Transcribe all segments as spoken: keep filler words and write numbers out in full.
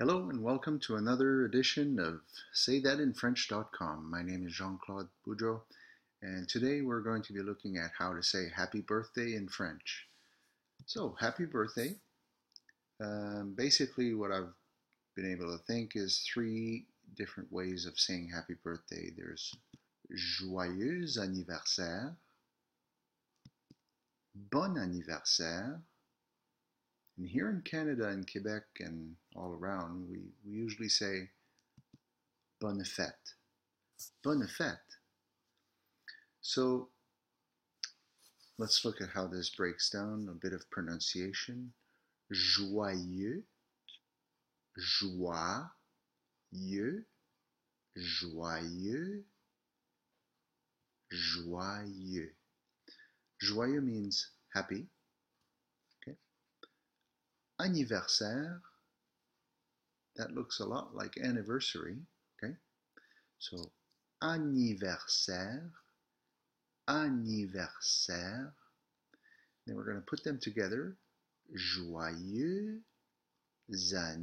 Hello and welcome to another edition of Say That In French dot com. My name is Jean-Claude Boudreau, and today we're going to be looking at how to say happy birthday in French. So, happy birthday. Um, basically, what I've been able to think is three different ways of saying happy birthday. There's joyeux anniversaire, bon anniversaire. And here in Canada and Quebec and all around, we, we usually say bonne fête. Bonne fête. So let's look at how this breaks down, a bit of pronunciation. Joyeux, joyeux, joyeux, joyeux. Joyeux means happy. Anniversaire, that looks a lot like anniversary, okay? So, anniversaire, anniversaire. Then we're going to put them together. Joyeux anniversaire.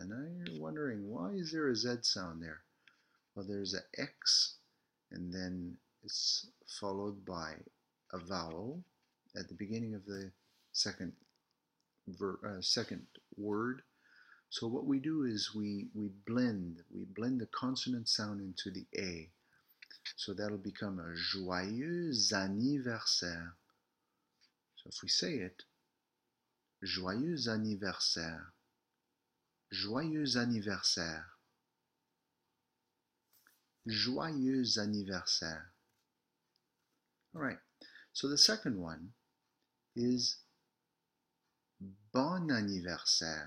And now you're wondering, why is there a Z sound there? Well, there's an X, and then it's followed by a vowel at the beginning of the second Ver, uh, second word. So what we do is we we blend we blend the consonant sound into the A, so that'll become a joyeux anniversaire. So if we say it, joyeux anniversaire, joyeux anniversaire, joyeux anniversaire. All right, so the second one is bon anniversaire,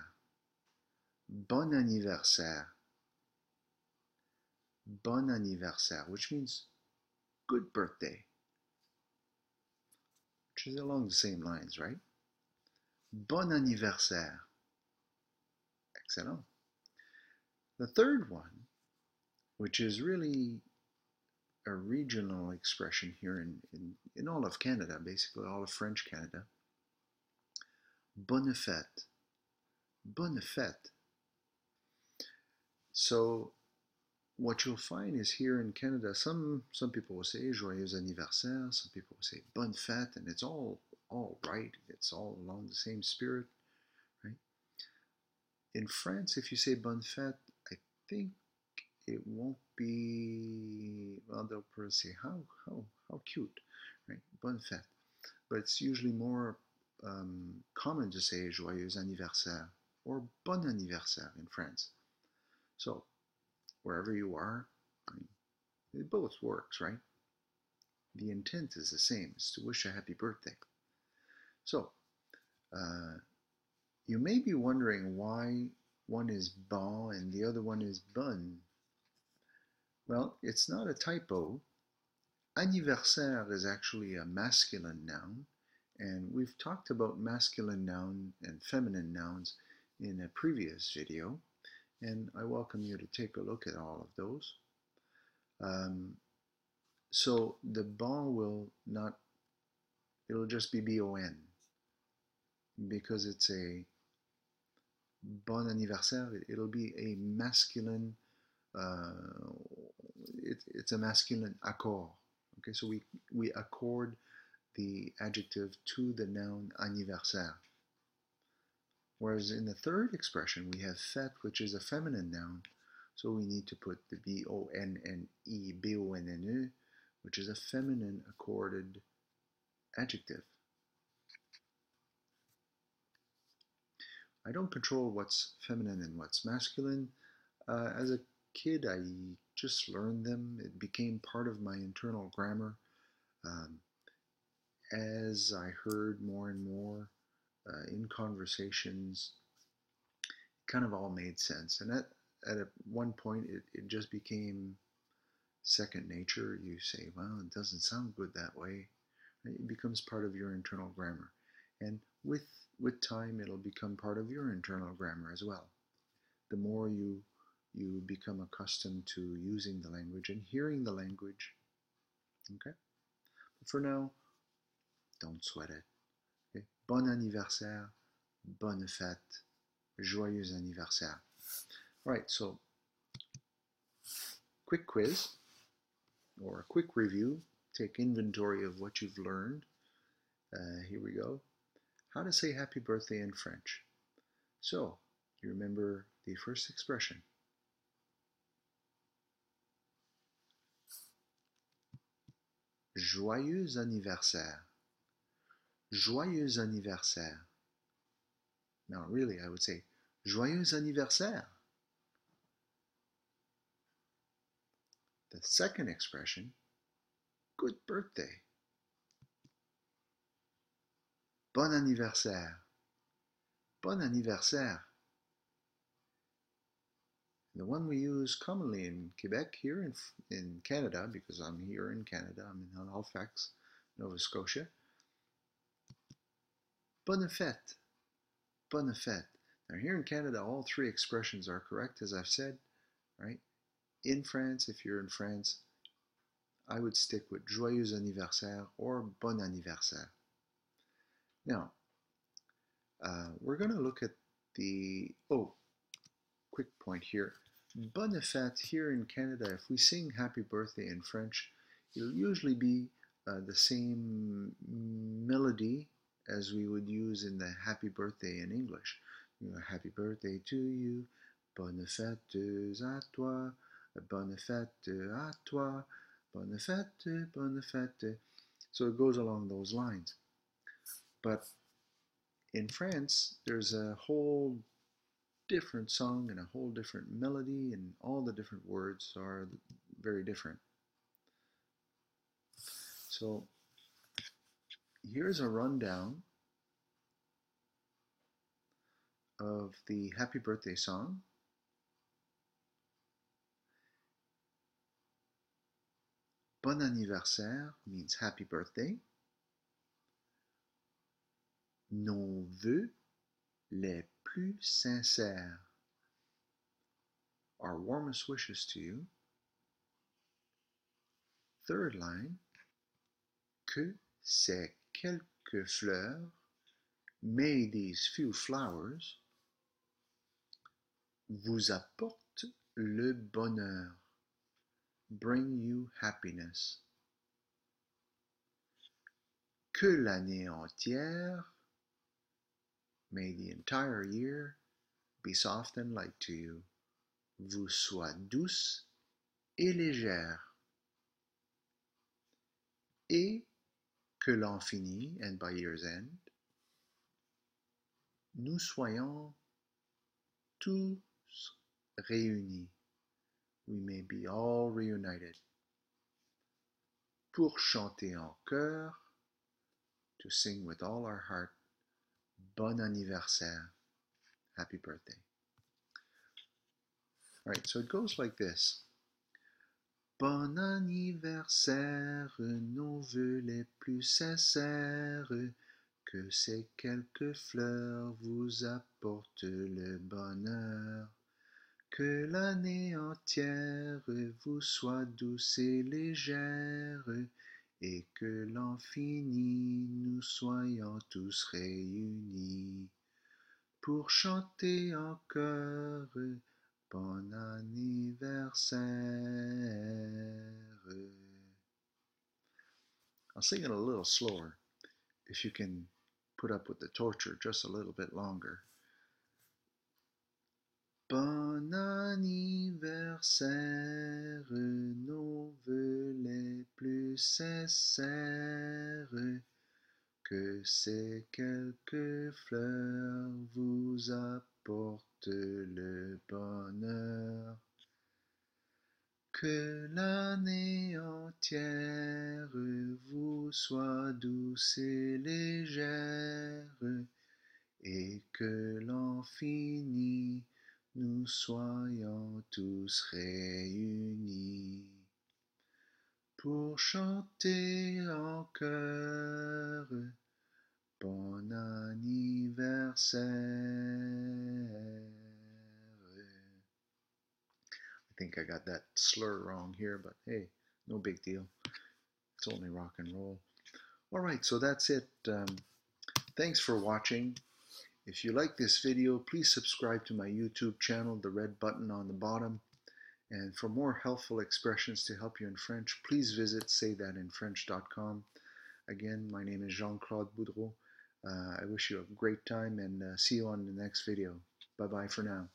bon anniversaire, bon anniversaire, which means good birthday, which is along the same lines, right? Bon anniversaire. Excellent. The third one, which is really a regional expression here in, in, in all of Canada, basically all of French Canada, bonne fête, bonne fête. So what you'll find is here in Canada, some some people will say joyeux anniversaire, some people will say bonne fête, and it's all all right. It's all along the same spirit, right? In France, if you say bonne fête, I think it won't be, well, they'll probably say how how how cute, right? Bonne fête, but it's usually more Um, common to say joyeux anniversaire or bon anniversaire in France. So wherever you are, I mean, it both works, right? The intent is the same, is to wish a happy birthday. So uh, you may be wondering why one is bon and the other one is bonne. Well, it's not a typo. Anniversaire is actually a masculine noun. And we've talked about masculine noun and feminine nouns in a previous video, and I welcome you to take a look at all of those. Um, so the bon will not, it'll just be B O N, because it's a bon anniversaire, it'll be a masculine, uh, it, it's a masculine accord. Okay, so we, we accord the adjective to the noun anniversaire. Whereas in the third expression, we have fête, which is a feminine noun, so we need to put the B O N N E, B O N N E, which is a feminine accorded adjective. I don't control what's feminine and what's masculine. Uh, as a kid, I just learned them. It became part of my internal grammar. Um, As I heard more and more uh, in conversations, it kind of all made sense. And at, at a, one point, it, it just became second nature. You say, well, it doesn't sound good that way. It becomes part of your internal grammar. And with, with time, it'll become part of your internal grammar as well. The more you, you become accustomed to using the language and hearing the language. Okay? But for now, don't sweat it. Okay. Bon anniversaire, bonne fête, Joyeux anniversaire. All right, so quick quiz or a quick review. Take inventory of what you've learned. Uh, here we go. How to say happy birthday in French. So, you remember the first expression. Joyeux anniversaire. Joyeux anniversaire. Now, really, I would say, joyeux anniversaire. The second expression, good birthday. Bon anniversaire. Bon anniversaire. The one we use commonly in Quebec, here in, in Canada, because I'm here in Canada, I'm in Halifax, Nova Scotia. Bonne fête. Bonne fête. Now here in Canada, all three expressions are correct, as I've said, right? In France, if you're in France, I would stick with joyeux anniversaire or bon anniversaire. Now, uh, we're going to look at the, oh, quick point here. Bonne fête here in Canada, if we sing happy birthday in French, it'll usually be uh, the same melody as we would use in the happy birthday in English. You know, happy birthday to you, bonne fête à toi, bonne fête à toi, bonne fête, bonne fête. So it goes along those lines. But in France, there's a whole different song and a whole different melody, and all the different words are very different. So here's a rundown of the Happy Birthday song. Bon anniversaire means happy birthday. Nos vœux les plus sincères. Our warmest wishes to you. Third line. Que ces quelques fleurs. May these few flowers vous apportent le bonheur. Bring you happiness. Que l'année entière. May the entire year be soft and light to you. Vous soit douce et légère. Et que l'an finit, and by year's end, nous soyons tous réunis. We may be all reunited. Pour chanter en chœur, to sing with all our heart. Bon anniversaire. Happy birthday. All right, so it goes like this. Bon anniversaire, nos vœux les plus sincères, que ces quelques fleurs vous apportent le bonheur, que l'année entière vous soit douce et légère, et que l'an fini, nous soyons tous réunis pour chanter en chœur bon anniversaire. I'll sing it a little slower if you can put up with the torture just a little bit longer. Bon anniversaire, nos vœux les plus sincères, que ces quelques fleurs vous apportent le bonheur, que l'année entière vous soit douce et légère, et que l'an finit, nous soyons tous réunis pour chanter en chœur bon anniversaire. I think I got that slur wrong here, but hey, no big deal. It's only rock and roll. All right, so that's it. Um, thanks for watching. If you like this video, please subscribe to my YouTube channel, the red button on the bottom. And for more helpful expressions to help you in French, please visit say that in French dot com. Again, my name is Jean-Claude Boudreau. Uh, I wish you a great time and uh, see you on the next video. Bye-bye for now.